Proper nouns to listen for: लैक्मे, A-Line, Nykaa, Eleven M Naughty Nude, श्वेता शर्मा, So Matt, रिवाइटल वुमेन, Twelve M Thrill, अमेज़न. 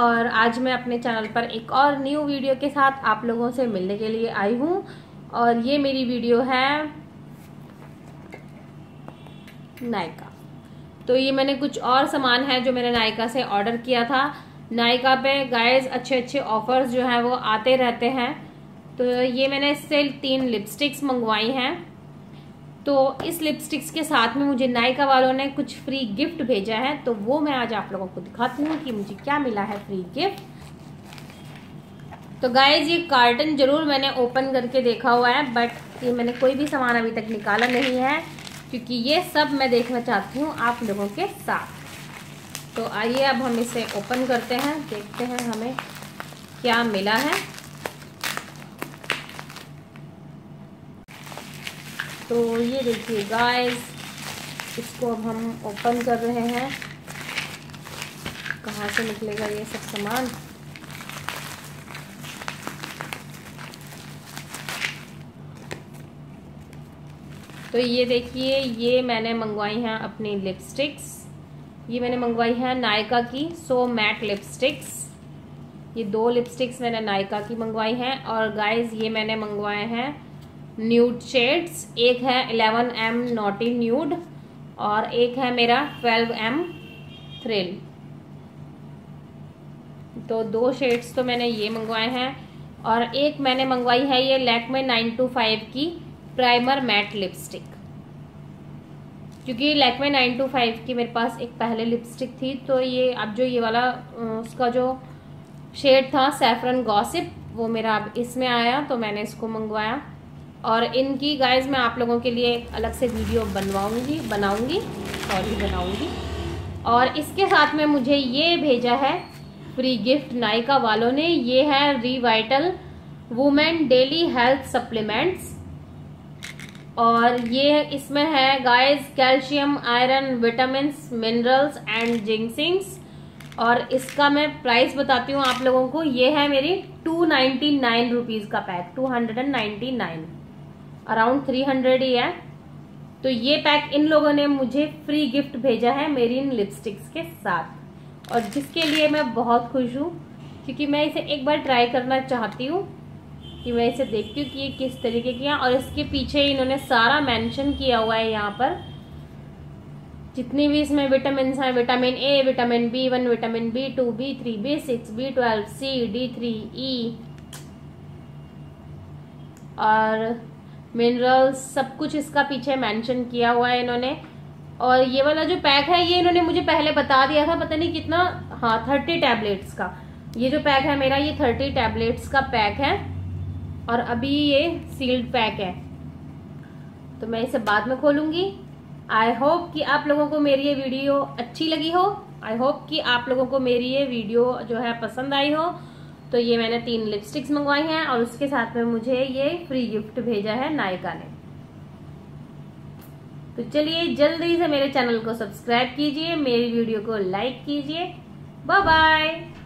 और आज मैं अपने चैनल पर एक और न्यू वीडियो के साथ आप लोगों से मिलने के लिए आई हूँ। और ये मेरी वीडियो है नायका। तो ये मैंने कुछ और सामान है जो मैंने नायका से ऑर्डर किया था। नायका पे गाइस अच्छे अच्छे ऑफर्स जो हैं वो आते रहते हैं। तो ये मैंने इससे 3 लिपस्टिक्स मंगवाई हैं। तो इस लिपस्टिक्स के साथ में मुझे नायका वालों ने कुछ फ्री गिफ्ट भेजा है, तो वो मैं आज आप लोगों को दिखाती हूँ कि मुझे क्या मिला है फ्री गिफ्ट। तो गाइज ये कार्टन जरूर मैंने ओपन करके देखा हुआ है, बट ये मैंने कोई भी सामान अभी तक निकाला नहीं है, क्योंकि ये सब मैं देखना चाहती हूँ आप लोगों के साथ। तो आइए अब हम इसे ओपन करते हैं, देखते हैं हमें क्या मिला है। तो ये देखिए गाइस, इसको अब हम ओपन कर रहे हैं। कहाँ से निकलेगा ये सब सामान? तो ये देखिए, ये मैंने मंगवाई हैं अपनी लिपस्टिक्स। ये मैंने मंगवाई हैं नायका की सो मैट लिपस्टिक्स। ये 2 लिपस्टिक्स मैंने नायका की मंगवाई हैं। और गाइस ये मैंने मंगवाए हैं न्यूड शेड्स। एक है 11M नॉटी न्यूड और एक है मेरा 12M थ्रिल। तो 2 शेड्स तो मैंने ये मंगवाए हैं। और एक मैंने मंगवाई है ये लैक्मे 9 to 5 की प्राइमर मैट लिपस्टिक, क्योंकि लैक्मे 9 to 5 की मेरे पास एक पहले लिपस्टिक थी। तो ये अब जो ये वाला उसका जो शेड था सैफरन गॉसिप, वो मेरा अब इसमें आया, तो मैंने इसको मंगवाया। और इनकी गाइस मैं आप लोगों के लिए अलग से वीडियो बनाऊंगी। और इसके साथ में मुझे ये भेजा है फ्री गिफ्ट नायका वालों ने। ये है रिवाइटल वुमेन daily health supplements. और ये इसमें है guys calcium, iron, vitamins, minerals and zinc ginseng. और इसका मैं प्राइस बताती हूँ आप लोगों को। ये है मेरी 299 रुपीज़ का पैक, 299 अराउंड 300 ही है। तो ये पैक इन लोगों ने मुझे फ्री गिफ्ट भेजा है मेरी इन लिपस्टिक्स के साथ, और जिसके लिए मैं बहुत खुश हूँ, क्योंकि मैं इसे एक बार ट्राई करना चाहती हूँ कि मैं इसे देखती हूँ कि ये किस तरीके की है। और इसके पीछे इन्होंने सारा मेंशन किया हुआ है यहाँ पर, जितनी भी इसमें विटामिन हैं, vitamin A, vitamin B1, vitamin B2, B3, B6, B12, C, D3, E और मिनरल्स, सब कुछ इसका पीछे मेंशन किया हुआ है इन्होंने। और ये वाला जो पैक है ये इन्होंने मुझे पहले बता दिया था, पता नहीं कितना, हाँ 30 टैबलेट्स का ये जो पैक है मेरा, ये 30 टैबलेट्स का पैक है। और अभी ये सील्ड पैक है, तो मैं इसे बाद में खोलूँगी। आई होप कि आप लोगों को मेरी ये वीडियो अच्छी लगी हो। आई होप कि आप लोगों को मेरी ये वीडियो जो है पसंद आई हो। तो ये मैंने 3 लिपस्टिक्स मंगवाई हैं और उसके साथ में मुझे ये फ्री गिफ्ट भेजा है नायका ने। तो चलिए जल्दी से मेरे चैनल को सब्सक्राइब कीजिए, मेरी वीडियो को लाइक कीजिए। Bye bye.